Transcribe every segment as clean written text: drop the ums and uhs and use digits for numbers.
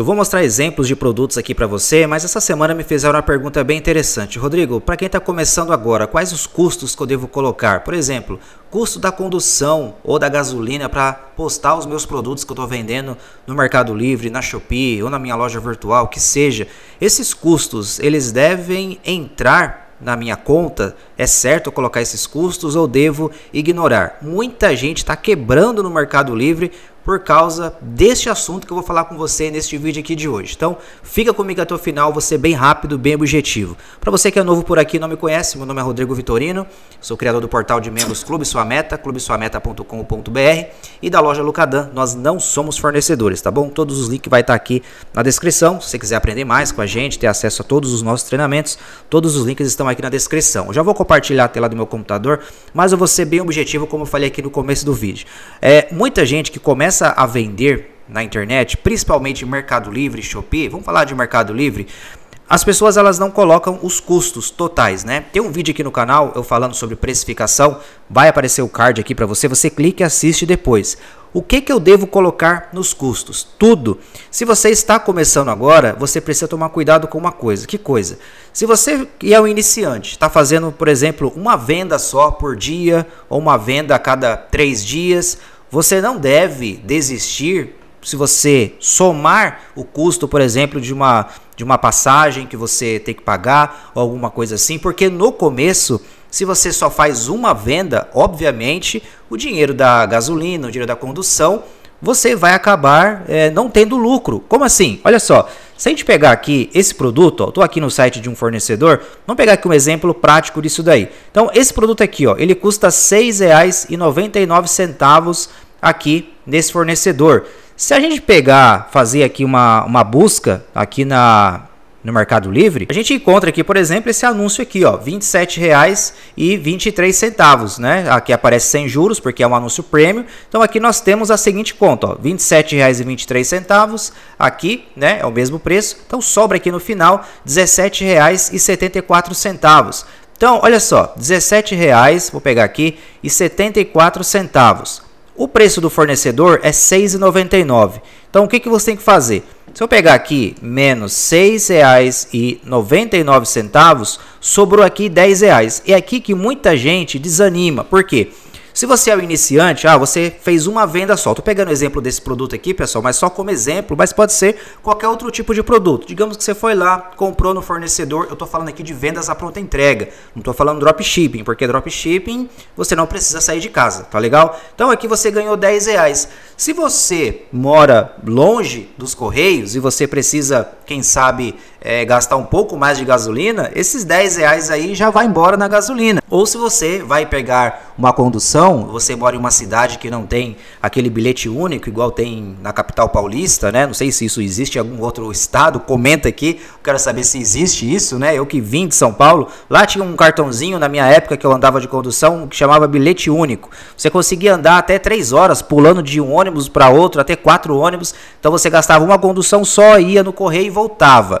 Eu vou mostrar exemplos de produtos aqui para você, mas essa semana me fizeram uma pergunta bem interessante. Rodrigo, para quem está começando agora, quais os custos que eu devo colocar? Por exemplo, custo da condução ou da gasolina para postar os meus produtos que eu estou vendendo no Mercado Livre, na Shopee ou na minha loja virtual, que seja. Esses custos, eles devem entrar na minha conta? É certo colocar esses custos ou devo ignorar? Muita gente está quebrando no Mercado Livre por causa deste assunto que eu vou falar com você neste vídeo aqui de hoje. Então fica comigo até o final, vou ser bem rápido, bem objetivo. Para você que é novo por aqui e não me conhece, meu nome é Rodrigo Vitorino, sou criador do portal de membros Clube Sua Meta, Clubesuameta.com.br e da loja Lucadan. Nós não somos fornecedores, tá bom? Todos os links vai estar aqui na descrição. Se você quiser aprender mais com a gente, ter acesso a todos os nossos treinamentos, todos os links estão aqui na descrição. Eu já vou compartilhar a tela do meu computador, mas eu vou ser bem objetivo como eu falei aqui no começo do vídeo. Muita gente que começa a vender na internet, principalmente Mercado Livre, Shopee, vamos falar de Mercado Livre, as pessoas elas não colocam os custos totais, né? Tem um vídeo aqui no canal eu falando sobre precificação, vai aparecer o card aqui para você, você clica e assiste depois. O que que eu devo colocar nos custos? Tudo. Se você está começando agora, você precisa tomar cuidado com uma coisa. Que coisa? Se você é um iniciante, está fazendo, por exemplo, uma venda só por dia ou uma venda a cada 3 dias, você não deve desistir se você somar o custo, por exemplo, de uma passagem que você tem que pagar ou alguma coisa assim, porque no começo, se você só faz uma venda, obviamente, o dinheiro da gasolina, o dinheiro da condução, você vai acabar não tendo lucro. Como assim? Olha só, se a gente pegar aqui esse produto, estou aqui no site de um fornecedor, vamos pegar aqui um exemplo prático disso daí. Então, esse produto aqui, ó, ele custa R$ 6,99 aqui nesse fornecedor. Se a gente pegar, fazer aqui uma busca aqui no Mercado Livre, a gente encontra aqui, por exemplo, esse anúncio aqui, ó, R$ 27,23, né? Aqui aparece sem juros, porque é um anúncio premium. Então aqui nós temos a seguinte conta, ó, R$ 27,23, aqui, né, é o mesmo preço. Então sobra aqui no final R$ 17,74. Então, olha só, R$ 17,00, vou pegar aqui, e 74 centavos. O preço do fornecedor é R$ 6,99. Então, o que você tem que fazer? Se eu pegar aqui menos R$ 6,99, sobrou aqui R$ 10,00. É aqui que muita gente desanima. Por quê? Se você é um iniciante, você fez uma venda só. Estou pegando o exemplo desse produto aqui, pessoal, mas só como exemplo, mas pode ser qualquer outro tipo de produto. Digamos que você foi lá, comprou no fornecedor, eu estou falando aqui de vendas à pronta entrega, não estou falando dropshipping, porque dropshipping você não precisa sair de casa, tá legal? Então aqui você ganhou R$ 10,00. Se você mora longe dos Correios e você precisa, quem sabe, gastar um pouco mais de gasolina, esses R$ 10,00 aí já vai embora na gasolina. Ou se você vai pegar uma condução, você mora em uma cidade que não tem aquele bilhete único igual tem na capital paulista, né? Não sei se isso existe em algum outro estado, comenta aqui, quero saber se existe isso, né? Eu que vim de São Paulo, lá tinha um cartãozinho na minha época que eu andava de condução que chamava bilhete único. Você conseguia andar até 3 horas pulando de um ônibus para outro, até 4 ônibus, então você gastava uma condução só, ia no correio e voltava.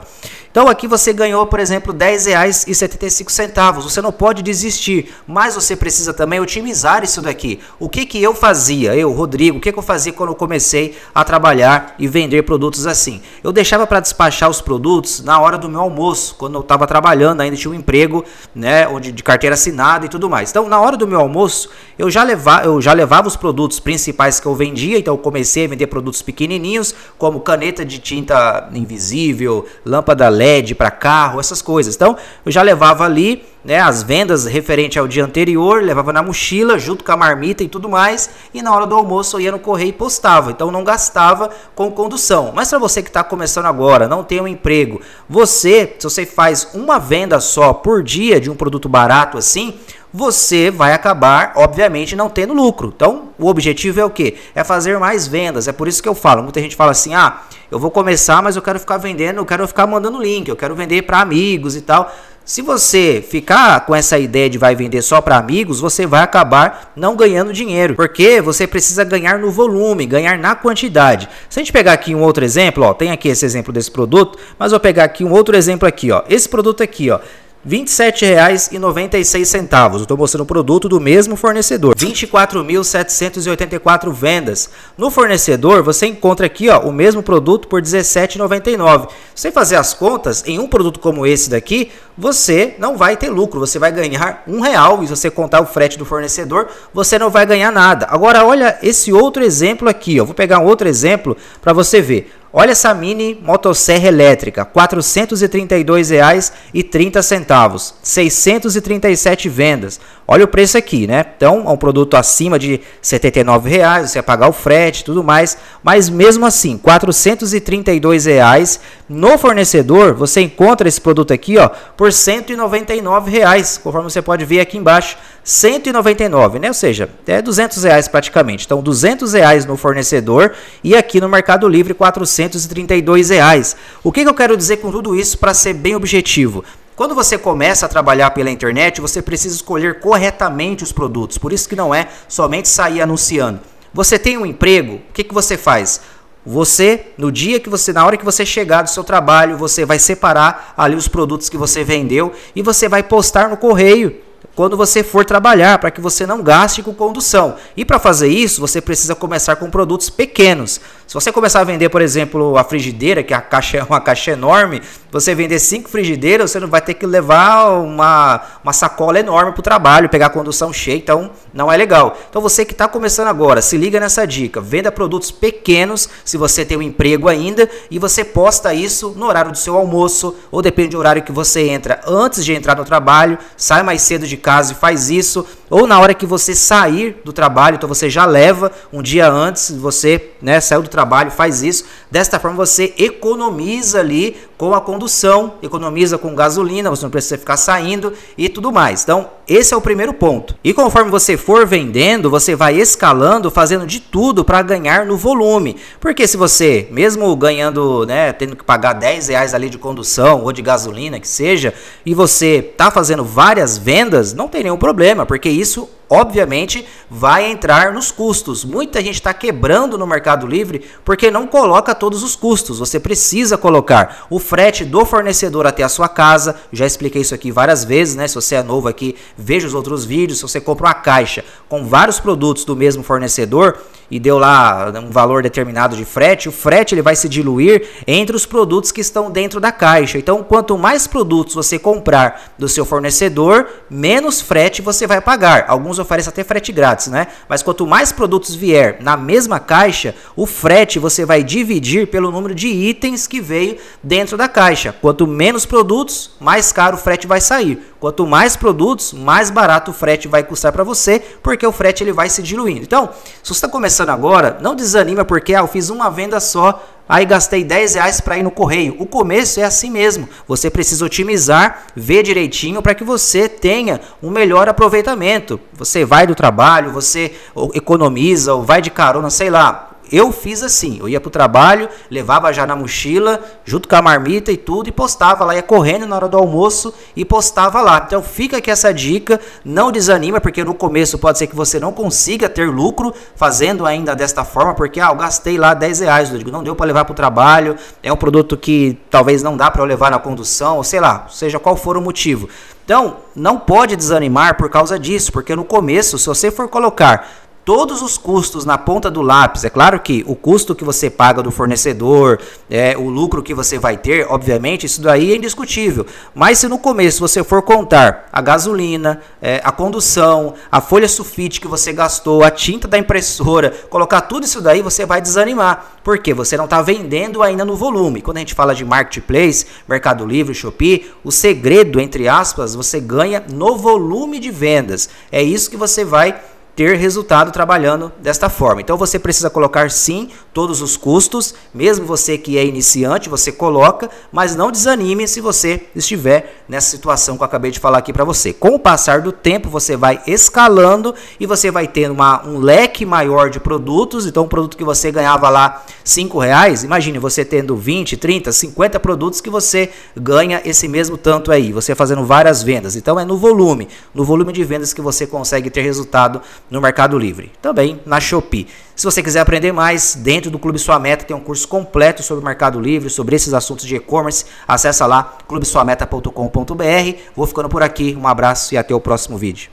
Então aqui você ganhou, por exemplo, R$ 10,75. Você não pode desistir, mas você precisa também otimizar isso daqui. O que eu fazia? Eu, Rodrigo, o que eu fazia quando eu comecei a trabalhar e vender produtos assim? Eu deixava para despachar os produtos na hora do meu almoço, quando eu estava trabalhando, ainda tinha um emprego, né, onde de carteira assinada e tudo mais. Então, na hora do meu almoço, eu já levava os produtos principais que eu vendia, então eu comecei a vender produtos pequenininhos, como caneta de tinta invisível, lâmpada LED para carro, essas coisas. Então eu já levava ali, né, as vendas referente ao dia anterior, levava na mochila junto com a marmita e tudo mais, e na hora do almoço eu ia no correio e postava. Então não gastava com condução. Mas para você que está começando agora, não tem um emprego, se você faz uma venda só por dia de um produto barato assim, você vai acabar, obviamente, não tendo lucro. Então o objetivo é o quê? É fazer mais vendas. É por isso que eu falo, muita gente fala assim, eu vou começar, mas eu quero ficar vendendo, eu quero ficar mandando link, eu quero vender para amigos e tal. Se você ficar com essa ideia de vai vender só para amigos, você vai acabar não ganhando dinheiro, porque você precisa ganhar no volume, ganhar na quantidade. Se a gente pegar aqui um outro exemplo, ó, tem aqui esse exemplo desse produto, mas vou pegar aqui um outro exemplo aqui, ó, esse produto aqui, ó, R$ 27,96. Eu estou mostrando o produto do mesmo fornecedor. 24.784 vendas. No fornecedor, você encontra aqui ó, o mesmo produto por R$ 17,99. Se você fazer as contas, em um produto como esse daqui, você não vai ter lucro. Você vai ganhar R$ 1,00. E se você contar o frete do fornecedor, você não vai ganhar nada. Agora, olha esse outro exemplo aqui. Ó. Vou pegar um outro exemplo para você ver. Olha essa mini motosserra elétrica, R$ 432,30, 637 vendas. Olha o preço aqui, né? Então, é um produto acima de R$ 79,00, você vai pagar o frete e tudo mais. Mas mesmo assim, R$ 432,00 no fornecedor, você encontra esse produto aqui ó, por R$ 199,00, conforme você pode ver aqui embaixo, R$ 199,00, né? Ou seja, é R$ 200,00 praticamente. Então, R$ 200,00 no fornecedor e aqui no Mercado Livre, R$ 432,00. R$ 432,00. O que eu quero dizer com tudo isso para ser bem objetivo? Quando você começa a trabalhar pela internet, você precisa escolher corretamente os produtos. Por isso que não é somente sair anunciando. Você tem um emprego, o que você faz? Você, no dia que você, na hora que você chegar do seu trabalho, você vai separar ali os produtos que você vendeu e você vai postar no correio quando você for trabalhar, para que você não gaste com condução. E para fazer isso, você precisa começar com produtos pequenos. Se você começar a vender, por exemplo, a frigideira, que a caixa é uma caixa enorme, você vender 5 frigideiras, você não vai ter que levar uma sacola enorme para o trabalho, pegar a condução cheia, então não é legal. Então você que está começando agora, se liga nessa dica, venda produtos pequenos, se você tem um emprego ainda, e você posta isso no horário do seu almoço, ou depende do horário que você entra, antes de entrar no trabalho, sai mais cedo de casa e faz isso, ou na hora que você sair do trabalho, então você já leva um dia antes, você né, saiu do trabalho, faz isso, desta forma você economiza ali com a condução, economiza com gasolina, você não precisa ficar saindo e tudo mais. Então esse é o primeiro ponto. E conforme você for vendendo, você vai escalando, fazendo de tudo para ganhar no volume, porque se você, mesmo ganhando, né, tendo que pagar R$ 10 ali de condução ou de gasolina, que seja, e você tá fazendo várias vendas, não tem nenhum problema, porque isso obviamente vai entrar nos custos. Muita gente está quebrando no Mercado Livre porque não coloca todos os custos. Você precisa colocar o frete do fornecedor até a sua casa. Já expliquei isso aqui várias vezes, né? Se você é novo aqui, veja os outros vídeos. Se você compra uma caixa com vários produtos do mesmo fornecedor e deu lá um valor determinado de frete, o frete ele vai se diluir entre os produtos que estão dentro da caixa. Então, quanto mais produtos você comprar do seu fornecedor, menos frete você vai pagar. Alguns oferece até frete grátis, né? Mas quanto mais produtos vier na mesma caixa, o frete você vai dividir pelo número de itens que veio dentro da caixa. Quanto menos produtos, mais caro o frete vai sair. Quanto mais produtos, mais barato o frete vai custar para você, porque o frete ele vai se diluindo. Então, se você está começando agora, não desanima porque eu fiz uma venda só, aí gastei R$ 10 para ir no correio. O começo é assim mesmo. Você precisa otimizar, ver direitinho para que você tenha um melhor aproveitamento. Você vai do trabalho, você economiza ou vai de carona, sei lá. Eu fiz assim, eu ia pro trabalho, levava já na mochila, junto com a marmita e tudo, e postava lá, ia correndo na hora do almoço e postava lá. Então fica aqui essa dica, não desanima, porque no começo pode ser que você não consiga ter lucro fazendo ainda desta forma, porque eu gastei lá R$ 10, eu digo, não deu para levar pro trabalho, é um produto que talvez não dá para eu levar na condução, ou sei lá, seja qual for o motivo. Então não pode desanimar por causa disso, porque no começo, se você for colocar todos os custos na ponta do lápis, é claro que o custo que você paga do fornecedor, o lucro que você vai ter, obviamente, isso daí é indiscutível. Mas se no começo você for contar a gasolina, a condução, a folha sulfite que você gastou, a tinta da impressora, colocar tudo isso daí, você vai desanimar. Porque você não está vendendo ainda no volume. Quando a gente fala de marketplace, Mercado Livre, Shopee, o segredo, entre aspas, você ganha no volume de vendas. É isso que você vai ter resultado trabalhando desta forma. Então você precisa colocar sim todos os custos, mesmo você que é iniciante, você coloca, mas não desanime se você estiver nessa situação que eu acabei de falar aqui para você. Com o passar do tempo você vai escalando e você vai tendo um leque maior de produtos. Então um produto que você ganhava lá R$ 5, imagine você tendo 20, 30, 50 produtos que você ganha esse mesmo tanto aí, você fazendo várias vendas. Então é no volume de vendas que você consegue ter resultado no Mercado Livre, também na Shopee. Se você quiser aprender mais, dentro do Clube Sua Meta tem um curso completo sobre o Mercado Livre, sobre esses assuntos de e-commerce. Acessa lá, Clubesuameta.com.br. Vou ficando por aqui, um abraço e até o próximo vídeo.